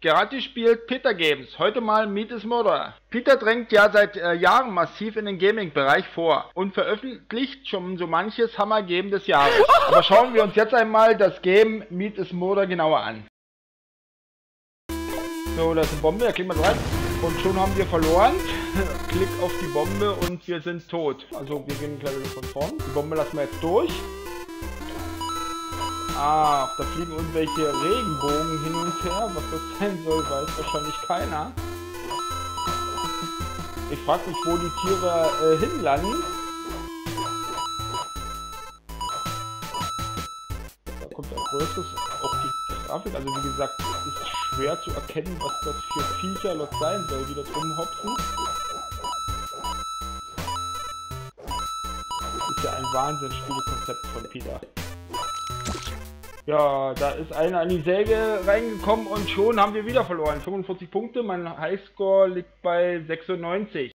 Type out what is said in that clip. Gerati spielt PeTA Games, heute mal Meat is Murder. PeTA drängt ja seit Jahren massiv in den Gaming-Bereich vor und veröffentlicht schon so manches Hammer-Game des Jahres. Aber schauen wir uns jetzt einmal das Game Meat is Murder genauer an. So, das ist eine Bombe, da klicken wir rein und schon haben wir verloren. Klick auf die Bombe und wir sind tot. Also wir gehen gleich wieder von vorn. Die Bombe lassen wir jetzt durch. Ah, da fliegen irgendwelche Regenbogen hin und her. Was das sein soll, weiß wahrscheinlich keiner. Ich frage mich, wo die Tiere hinlanden. Da kommt ein größeres, auch die Grafik. Also wie gesagt, es ist schwer zu erkennen, was das für Viecher dort sein soll, die dort rumhopsen. Das ist ja ein Wahnsinnsspielkonzept von PETA. Ja, da ist einer an die Säge reingekommen und schon haben wir wieder verloren. 45 Punkte, mein Highscore liegt bei 96.